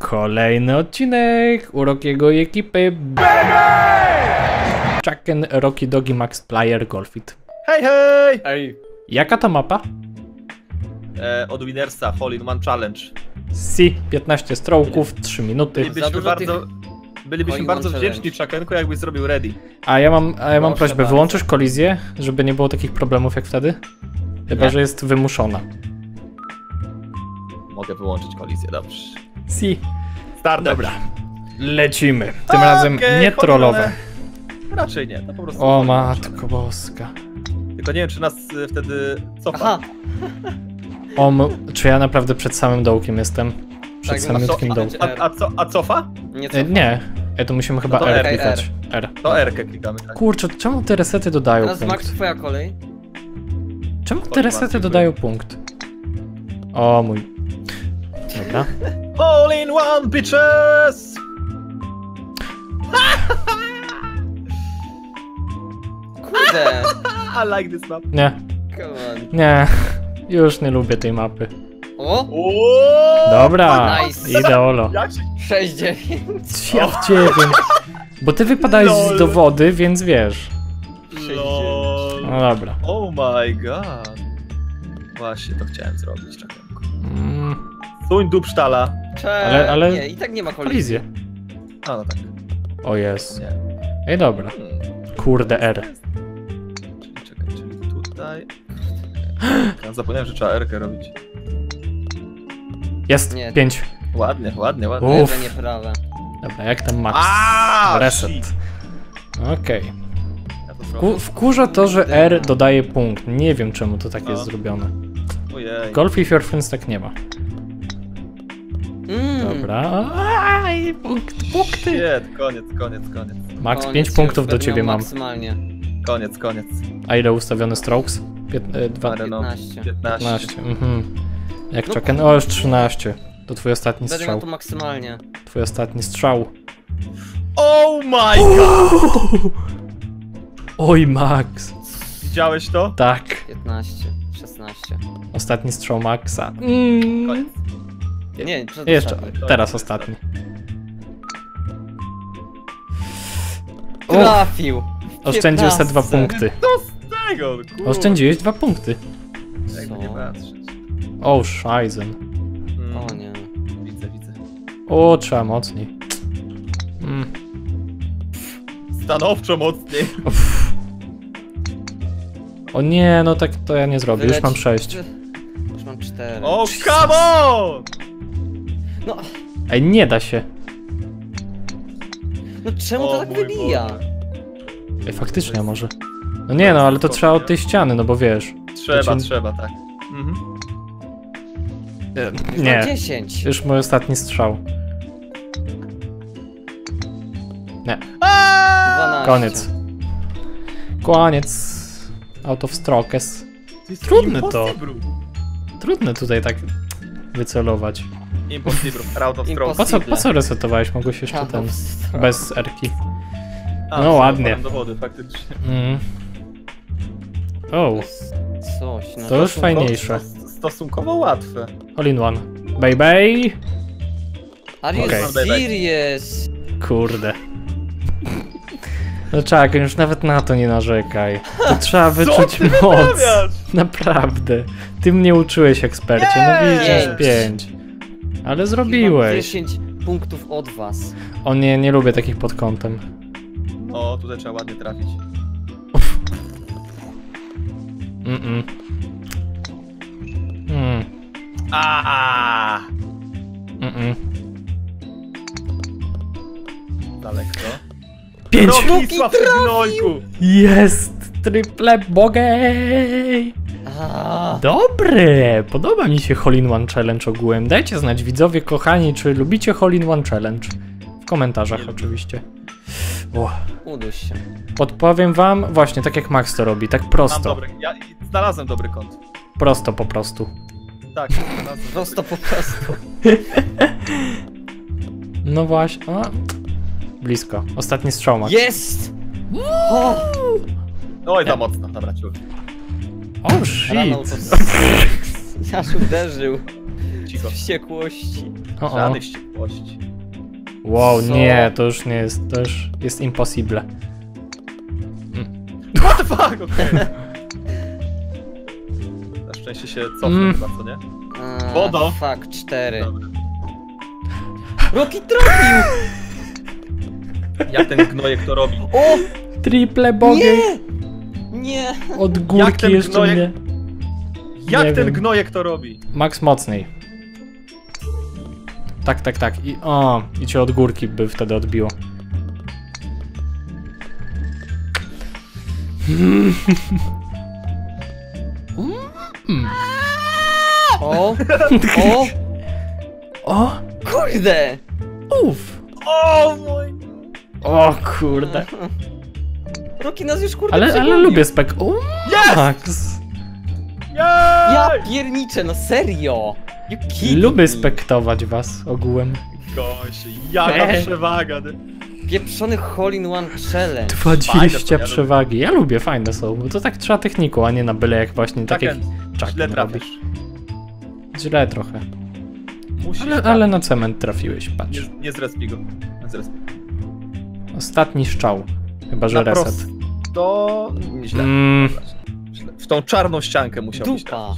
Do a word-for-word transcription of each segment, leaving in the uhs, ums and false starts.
Kolejny odcinek u Rockiego i ekipy BEBEBE! Chucken, Rocky Doggy, Maxplaier, Golfit. Hej, hej! Hej! Jaka to mapa? E, od Weinersa, Hole in One Challenge. Si, piętnaście strołków, trzy minuty. Bylibyśmy bardzo, bylibyśmy bardzo wdzięczni, Chuckenku, jakbyś zrobił ready. A ja mam, a ja mam prośbę, bardzo. Wyłączysz kolizję, żeby nie było takich problemów jak wtedy? Chyba, nie? Że jest wymuszona. Mogę wyłączyć kolizję, dobrze. Si. Start. Dobra. Lecimy. Tym okay, razem nie trollowe. Raczej nie, to po prostu... O matko boska. Tylko nie wiem, czy nas wtedy cofa. Aha. O, czy ja naprawdę przed samym dołkiem jestem? Przed tak, samym dołkiem. A, a, a, co, a cofa? Nie, cofa. E, nie. E, to musimy chyba no to R, R klikać. R. R. To R klikamy. Tak. Kurczę, czemu te resety dodają teraz punkt? Max, twoja kolej. Czemu te resety dodają punkt? O mój... Dobra. All in one, bitches! Kurde! I like this map. Nie. Come on. Nie. Już nie lubię tej mapy. O? Dobra. Nice. Ideolo. sześć dziewięć. Ja w dziewięć. Bo ty wypadałeś z dowody, więc wiesz. sześć dziewięć. No dobra. Oh my god. Właśnie to chciałem zrobić, czekaj. Tuń dupsztala. Ale, ale... Nie, i tak nie ma kolizji. A, no tak. O jest. Ej, dobra. Kurde, R. Czekaj, czekaj, czyli tutaj... Ja zapomniałem, że trzeba R-kę robić. Jest, nie. pięć. Ładnie, ładnie, ładnie. Uff. Dobra, jak tam Max? Reset. Okej. Okay. Wkurza to, że R dodaje punkt. Nie wiem, czemu to tak jest zrobione. Golf if your friends tak nie ma. Mm. Dobra. Aj, punkt, punkty. Shit, koniec, koniec, koniec. Max, koniec, pięć punktów do ciebie mam. Maksymalnie. Koniec, koniec. A ile ustawiony strokes? piętnaście. Mhm. Jak no, Chucken? O, już trzynaście. To twój ostatni strzał. Będę miał to maksymalnie. Twój ostatni strzał. Oh my god! Uuu! Oj, Max. Widziałeś to? Tak. piętnaście, szesnaście. Ostatni strzał Maxa. Mm. Koniec. Nie, jeszcze, ostatni. Teraz ostatni. Trafił! Oszczędziłeś te dwa punkty. Co z tego? Oszczędziłeś dwa punkty. Jakby nie patrzeć. O, Scheizen. Mm. O nie. Widzę, widzę. O, trzeba mocniej. Mm. Stanowczo mocniej. Uff. O nie, no tak to ja nie zrobię. Wyleci... Już mam sześć. Już mam cztery. O, come on! No. Ej, nie da się. No czemu o, to tak wybija? Boże. Ej, faktycznie może. No nie no, ale to trzeba od tej ściany, no bo wiesz. Trzeba, cię... trzeba, tak. Mhm. E, nie. dziesięć. Już mój ostatni strzał. Nie. dwanaście. Koniec. Koniec. Out of strokes. Trudne to. Trudne tutaj tak wycelować. Impossible, round of stroke. Po co, po co resetowałeś? Mogłeś jeszcze ten, bez erki. No ładnie. Do wody, faktycznie. Mm. Oh. Coś, no to już fajniejsze. Stosunkowo łatwe. All in one. Bye bye. Are you serious? Kurde. No czekaj, już nawet na to nie narzekaj. To trzeba wyczuć moc. Naprawdę. Ty mnie uczyłeś, ekspercie. No widzisz, pięć. Ale zrobiłeś. dziesięć punktów od was. O nie, nie lubię takich pod kątem. O, tutaj trzeba ładnie trafić. Mm -mm. Mm. A mm -mm. Daleko. pięć punktów w gnojku. Jest triple bogey. Dobre! Podoba mi się Hole in One Challenge ogółem. Dajcie znać, widzowie kochani, czy lubicie Hole in One Challenge. W komentarzach oczywiście. O. Uduś się. Podpowiem wam, właśnie tak jak Max to robi, tak prosto. Dobry, ja znalazłem dobry kąt. Prosto po prostu. Tak, prosto po prostu. No właśnie, o. Blisko. Ostatni strzał, Max. Jest! O! Oj, za mocno, dobra, ciuch. O, shit! Ja się uderzył. takiego. Wściekłości. O-o. Żadnej wściekłości. Wow, so... nie, to już nie jest, to już jest impossible. Mm. What the fuck, okay. Na szczęście się cofnę mm. chyba, co nie? Wodo! Fuck, cztery. Rocky trafił! Jak ten gnojek to robi? O! Triple bogey! Nie! Nie! Od górki jeszcze gnojek... mnie... Jak nie ten wiem. Gnojek to robi? Max mocniej. Tak, tak, tak. I o, i cię od górki by wtedy odbiło. Mm. O! O! O! Kurde! Uff! O mój... O kurde. Rocky nas już kurde ale, ale lubię spek... O, yes! Max! Ja pierniczę, no serio! Lubię spektować was ogółem. Gość, jaka przewaga! Pieprzony Hole in One Challenge. dwadzieścia przewagi. Ja lubię, fajne są, bo to tak trzeba techniku, a nie na byle jak właśnie tak jak Chucken robisz. Źle trochę. Ale, ale na cement trafiłeś, patrz. Nie, nie zrespi go. Ostatni strzał. Chyba, że na reset. To źle. Mm. W tą czarną ściankę musiał być. Dupa.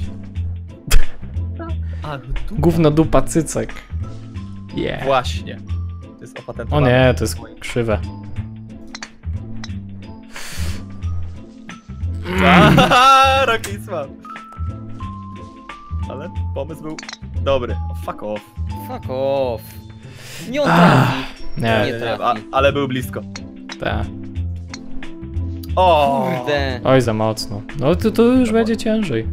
A, dupa. Gówno dupa cycek. Yeah. Właśnie. To jest opatentowane. O nie, to jest krzywe. Mm. Rocky słab. Ale pomysł był dobry. Oh, fuck off. Fuck off. Nie on trafi. Nie, nie trafi. A, ale był blisko. Tak. O! Kurde. Oj, za mocno. No to, to już to będzie może. Ciężej.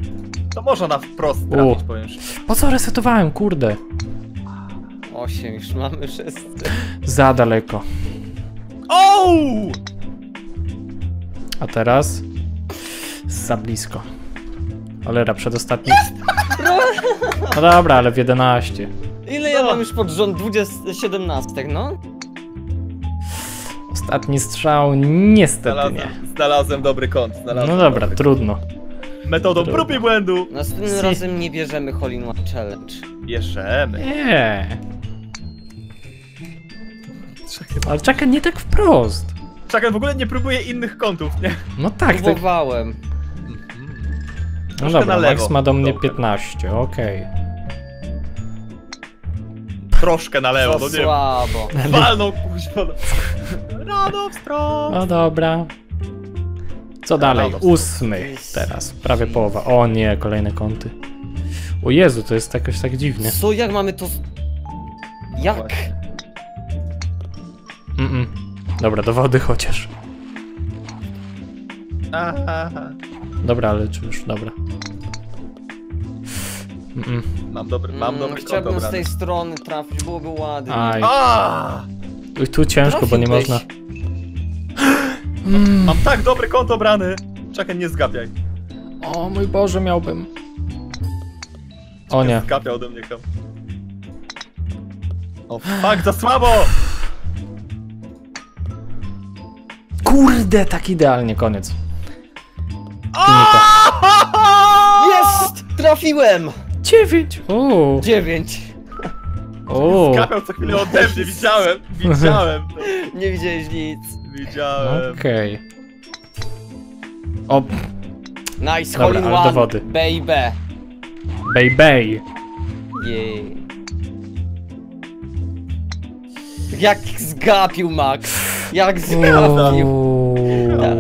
To można na wprost trafić, powiem. Po co resetowałem, kurde? osiem, już mamy sześć. Za daleko. O! A teraz? Za blisko. Cholera, przedostatni. No dobra, ale w jedenaście. Ile ja mam już pod rząd? siedemnaście, no? Ostatni strzał, niestety znalazłem, nie. Znalazłem dobry kąt. Znalazłem no dobra, trudno. Kąt. Metodą trudno. Prób i błędu. Następnym si. razem nie bierzemy Hole in One Challenge. Bierzemy. Nie. Ale Chucken nie tak wprost. Chucken w ogóle nie próbuje innych kątów, nie? No tak. Próbowałem. Tak. No troszkę dobra, Max ma do mnie dobra. piętnaście, okej. Okay. Troszkę na lewo, to nie słabo. Walną kuźwa. Rano wstrąc. No dobra. Co dalej? Ósmy teraz, prawie połowa. O nie, kolejne kąty. O Jezu, to jest jakoś tak dziwnie. Co, jak mamy to... Jak? Mm -mm. Dobra, do wody chociaż. Aha. Dobra, ale czy już, dobra. Mm -mm. Mam dobry, mam mm, dobry Chciałbym kąt, z tej strony trafić, byłoby ładnie. Aj. Tu, tu ciężko, trafił bo nie byś. Można. Mm. Mam tak dobry kąt obrany. Czekaj, nie zgapiaj. O mój Boże, miałbym. O nie. Zgapiał ode mnie kąt. O fuck, za słabo! Kurde, tak idealnie, koniec. Jest! Trafiłem! Dziewięć! O. Dziewięć! O. Skakał co chwilę ode mnie, widziałem! Widziałem! Nie widziałeś nic! Widziałem! Okej. Okay. Op! Nice, Hole in One! Do wody. BEBEBE! BEBEBE! Jej! Jak zgapił, Max! Jak zgapił! O.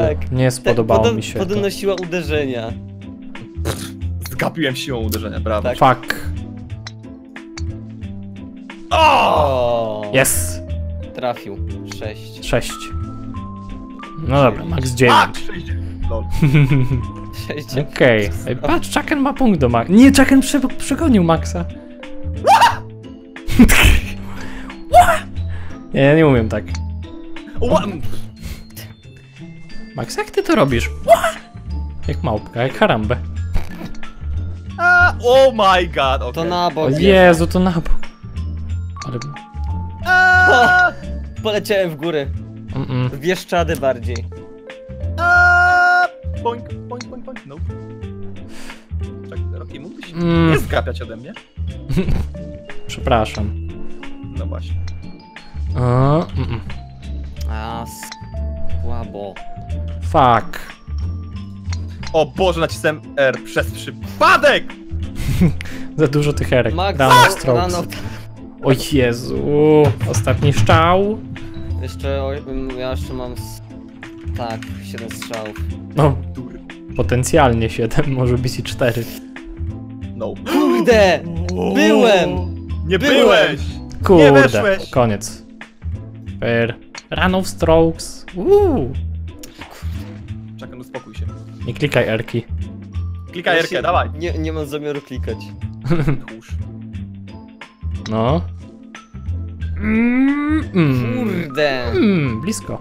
Tak. Nie spodobało tak, mi się Podobno siła uderzenia. Zgapiłem siłą uderzenia, prawda? Tak. Fuck. O! Yes! Trafił. sześć. sześć. No dobra, Max dziewięć. Max sześć. Okej. Okay. Patrz, Chucken ma punkt do Maxa. Nie, Chucken prze przegonił Maxa. Nie, ja nie umiem tak. Max, jak ty to robisz? Jak małpka, jak harambę. A, oh my god, okay. To na bok. O Jezu, to na bok. Ale... A, poleciałem w górę. Mm -mm. W Bieszczady bardziej. A, boink, boink, boink, boink, no. Tak, Rocky, mógłbyś mm. nie zgapiać ode mnie? Przepraszam. No właśnie. A, mm -mm. A słabo. Fuck. O Boże, nacisnąłem R przez przypadek! Za dużo tych R. Rano, o Jezu, ostatni strzał. Jeszcze, o, ja jeszcze mam... Tak, siedem strzałów. No, potencjalnie siedem, może być i cztery. No. Kurde! Byłem! Nie byłeś! Kurde, nie weszłeś. Koniec. Per. Run of strokes. Uuu. Chucken, uspokój się. Nie klikaj R-ki. Klikaj ja R-kę, dawaj. Nie, nie mam zamiaru klikać. No. Mm, mm. Kurde. Mm, blisko.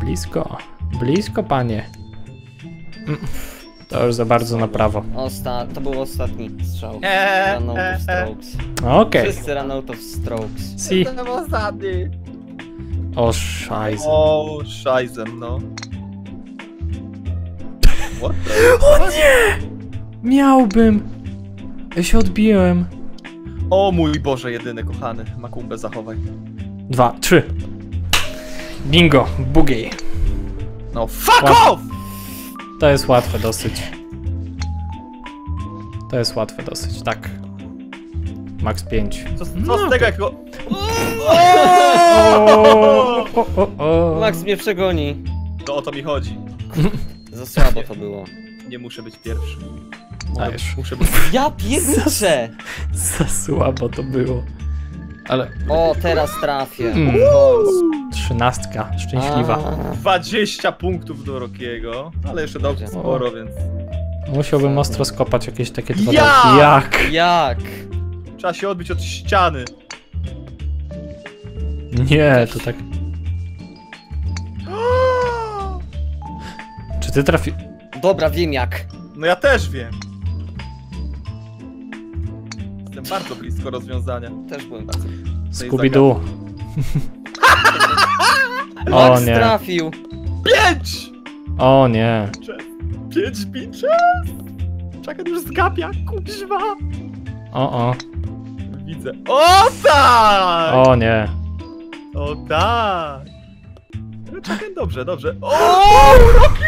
Blisko. Blisko, panie. Mm. To już za bardzo na prawo. Osta to był ostatni strzał. Eee, run out of strokes. Okej. Okay. Wszyscy run out of strokes. Si. To był ostatni. O szajzem. O szajzem, no. What the... O nie! Miałbym. Ja się odbiłem. O mój Boże, jedyny kochany. Makumbę zachowaj. Dwa, trzy. Bingo, boogie. No fuck Łat... off! To jest łatwe dosyć. To jest łatwe dosyć, tak. Max pięć. Co, co no, z tego jak go... Max mnie przegoni. To o to mi chodzi. Za słabo to było. Nie muszę być pierwszy. Dajesz. Muszę być... Ja pierwszy! Za, za słabo to było. Ale... O, teraz trafię. Mm. Trzynastka, szczęśliwa. A. dwadzieścia punktów do Rockiego, ale jeszcze dał sporo, więc... Musiałbym ostro skopać jakieś takie dwa dołki. Jak? Jak? Trzeba się odbić od ściany. Nie, to tak... Czy ty trafi... Dobra, wiem jak. No ja też wiem. Jestem bardzo blisko rozwiązania. Też byłem bardzo blisko. Scooby-Doo. Max trafił. Pięć! O nie. Pięć bicze? Czekaj, już zgapia, kuźwa. O, o. Widzę. O tak! O nie. O tak. Czekaj, dobrze, dobrze. O, Rocky!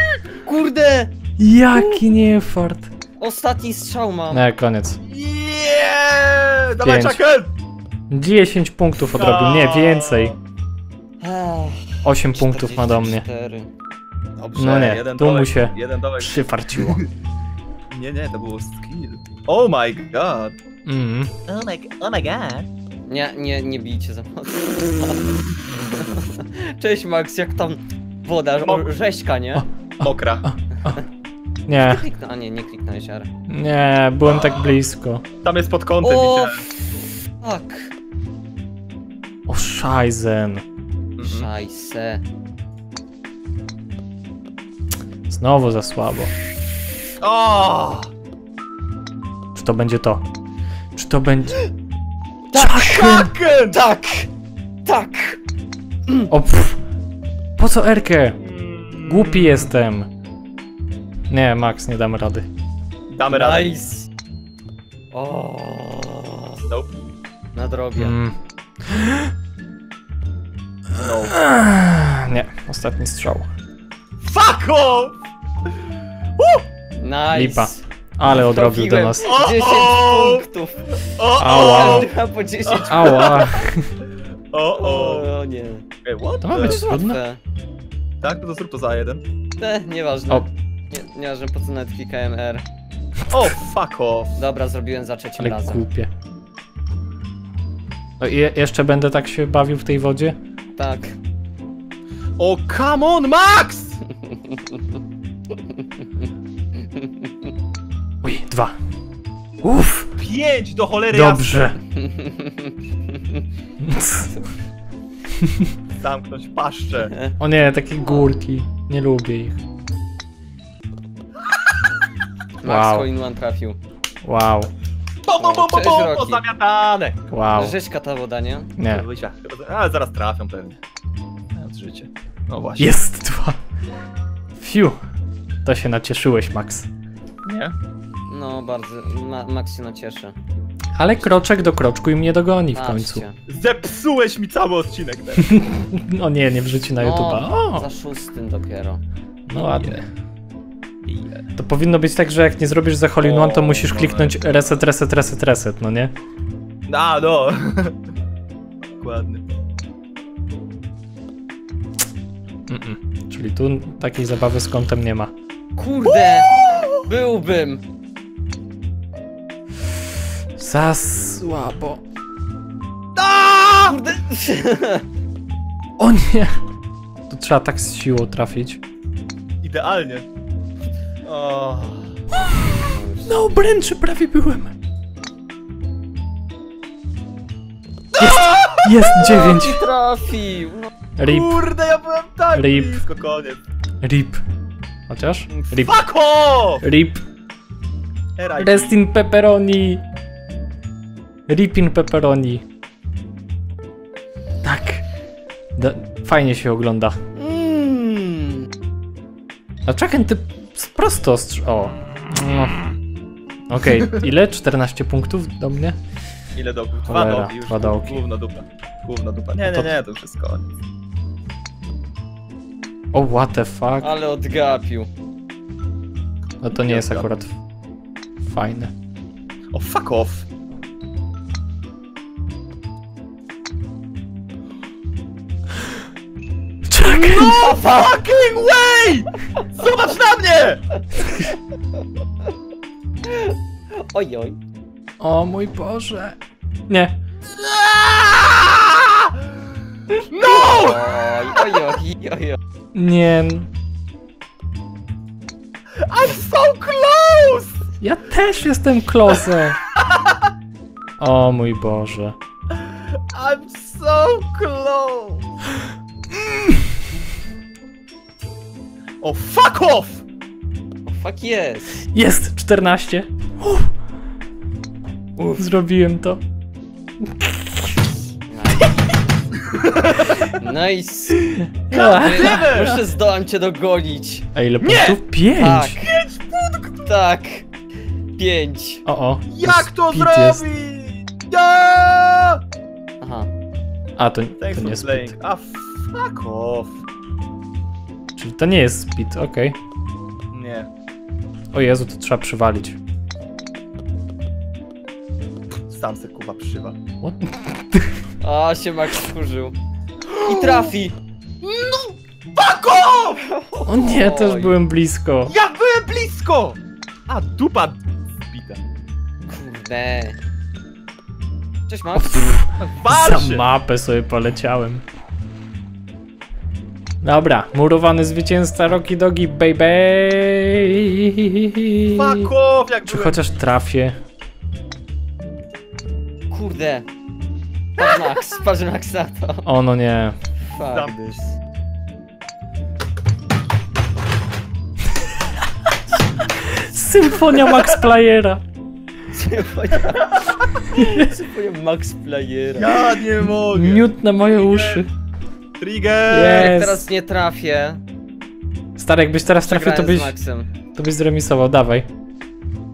Kurde! Jaki niefart. Ostatni strzał mam. Nie, koniec. Jeee! Dawaj, Chucken! dziesięć punktów odrobił, nie, więcej. osiem punktów ma do mnie. Dobrze, no nie, jeden tu dołek, mu się jeden przyfarciło. Nie, nie, to było skill. Oh my god. Mm. Oh, my, oh my god. Nie, nie, nie bijcie za mocno. Cześć Max, jak tam woda, rzeźka, nie? O, o, mokra. O, o. Nie. A nie, nie kliknąłeś R. Nie, byłem o, tak blisko. Tam jest pod kątem, o, widziałem. Fuck. O szajzen. Szajse. Znowu za słabo. O! Czy to będzie to? Czy to będzie... Tak! Chucken! Tak! Tak! O pff. Po co R-kę? Głupi jestem. Nie, Max, nie damy rady. Damy radę. Nice. O. Nope. Na drobie. Mm. No. Nie, ostatni strzał. Fuck off! Uh! Nice. Lipa. Ale odrobił do nas. dziesięć punktów. Ała. Po dziesięć punktów. Ała. O, o, o nie. Ej, what? To ma być trudne. Tak, no to zrób to za jeden. Te, nieważne. O. Nie, nieważne, po co nawet klikałem R. O, fuck off. Dobra, zrobiłem za trzecim ale razem. Ale głupie. No i je, jeszcze będę tak się bawił w tej wodzie? Tak. O, come on, Max! Uj, dwa. Uff. Pięć do cholery jasne. Dobrze. Zamknąć paszczę. O nie, takie górki. Nie lubię ich. Max wow. Hole in One trafił. Wow. Bo, bo, bo, bo, bo, bo zamiatane. Wow. Rzeźka ta woda, nie? Nie. Ale zaraz trafią pewnie. Mając życie. No właśnie. Jest dwa. Fiu. To się nacieszyłeś, Max. Nie? No bardzo. Ma Max się nacieszy. Ale kroczek do kroczku i mnie dogoni w końcu. Zepsułeś mi cały odcinek teraz. O nie, nie wrzuci na YouTube'a. O, za szóstym dopiero. No ładnie. To powinno być tak, że jak nie zrobisz za Hole in One, to musisz kliknąć reset, reset, reset, reset, no nie? A, no. Dokładnie. Mm -mm. Czyli tu takiej zabawy z kątem nie ma. Kurde! Byłbym! Za słabo. Kurde! O nie! Tu trzeba tak z siłą trafić. Idealnie. Oh. Na obręczy prawie byłem. Jest! Jest dziewięć! Trafił! Rip. Kurde, ja byłem tak Rip. Blisko, koniec. Rip. Chociaż? Rip. Fuck off! Rip. Rest in pepperoni. Rip in pepperoni. Tak. Da fajnie się ogląda. Mm. A Chucken, ty prosto ostrz... O. No. Okej, okay. Ile? czternaście punktów do mnie? Ile dołków? Dwa dołki już. Dwa dołki. Główna dupa. Główna dupa. Nie, nie, nie, to wszystko. O, what the fuck. Ale odgapił. No to nie jest akurat fajne. O, fuck off. No fucking way! Zobacz na mnie! Oj, oj. O mój Boże. Nie. No! Oj, oj, oj, oj. Nie. I'm so close! Ja też jestem close. O mój Boże. I'm so close. O, fuck off! O, fuck yes! Jest! czternaście! Uff. Uff. Zrobiłem to. Nice! Nice. Jeszcze zdołam cię dogolić. A ile punktów? pięć! Tak. pięć punktów! Tak! pięć! O, o. Jak to zrobić? Ja! Aha. A, to, to nie jest pit. A, fuck off! Czyli to nie jest speed, okej. Okay. Nie. O Jezu, to trzeba przywalić. Sam se kuba przywal. What? A się Max skurzył. I trafi! No! Bako! O nie, ja też byłem blisko. Ja byłem blisko! A dupa zbita. Kurde. Cześć Max. Za mapę sobie poleciałem. Dobra, murowany zwycięzca Rocky Doggy, baby! Fuck off, jak czy byłem... chociaż trafię? Kurde. Patrz Max, patrz Max na to. O no nie. Fuck this. Symfonia Maxplaiera. Symfonia... Symfonia Maxplaiera. Ja nie mogę. Miód na moje uszy. Trigger! Yes. Jak teraz nie trafię. Stary, jakbyś teraz trafił, to byś. To byś zremisował, dawaj.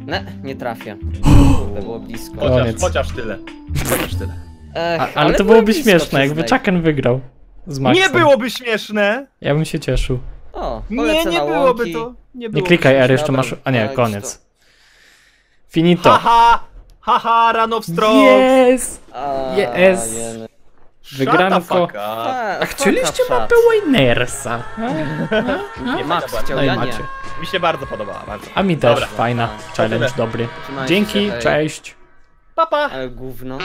Ne, nie trafię. To było blisko. Chociaż, chociaż tyle. Chociaż tyle. Ech, A, ale, ale to byłoby blisko, śmieszne, jakby Chucken wygrał. Z Maxem. Nie byłoby śmieszne! Ja bym się cieszył. O, nie, nie byłoby to. Nie, byłoby nie klikaj, R, jeszcze masz. A nie, koniec. To. Finito. Haha! Haha, rano wstrąg! Yes! Yes! Yes. Wygranko. A, a chcieliście mapę Weinersa? Nie macie, ja macie. Mi się bardzo podobała. Bardzo. A mi też fajna. Challenge dobry. Dzięki, cześć. Pa pa. Gówno.